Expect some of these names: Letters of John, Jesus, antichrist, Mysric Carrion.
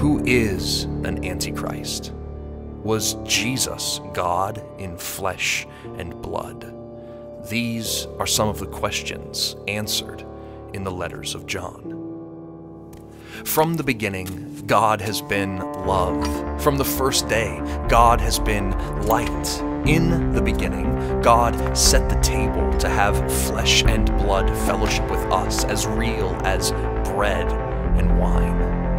Who is an Antichrist? Was Jesus God in flesh and blood? These are some of the questions answered in the letters of John. From the beginning, God has been love. From the first day, God has been light. In the beginning, God set the table to have flesh and blood fellowship with us as real as bread and wine.